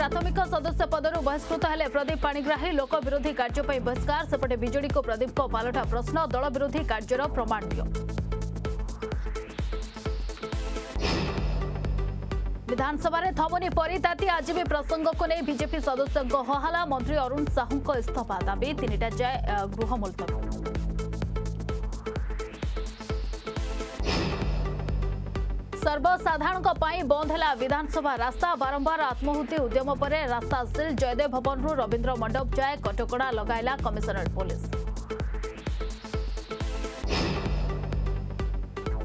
प्राथमिक सदस्य पदर बहिष्कृत हेले प्रदीप पाणिग्राही लोक विरोधी कार्य पर बहिष्कार सेपटे बीजेडी को प्रदीप को पालटा प्रश्न दल विरोधी कार्यर प्रमाण दियो। विधानसभा में थमनी परिताती आज भी प्रसंग को नहीं बीजेपी सदस्यों को हहाला मंत्री अरुण साहू को इस्तीफा दाबी तीन जाए गृह मुलतवी। सर्वसाधारण बंद है विधानसभा रास्ता बारंबार आत्माहुति उद्यम पर रास्ता सिल जयदेव भवन रु रवींद्र मंडप जाए कटकड़ा लगाइला कमिश्नरेट पुलिस।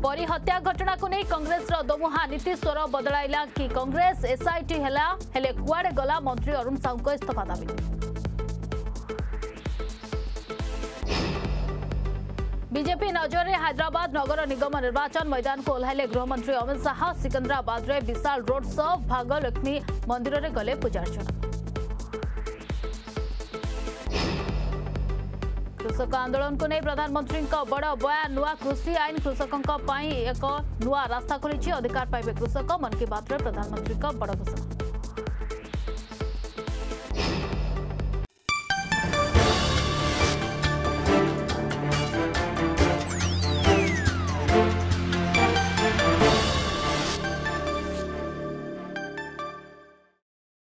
परी हत्या घटना को नहीं कांग्रेस दमुहा नीति स्वर बदलाइला कि कांग्रेस एसआईटी हेले कुआड़े गला मंत्री अरुण साहू को इस्तीफा दाबी। बीजेपी नजर में हैदराबाद नगर निगम निर्वाचन मैदान को ओह्लैले गृहमंत्री अमित शाह सिकंदराबाद में विशाल रोड शो भागलक्ष्मी मंदिर में गले पूजार्चना। कृषक आंदोलन को नहीं प्रधानमंत्री बड़ बयान नुआ कृषि आईन कृषकों एक नुआ रास्ता खोली अधिकार पाइबे कृषक मन की बात में प्रधानमंत्री बड़ घोषणा।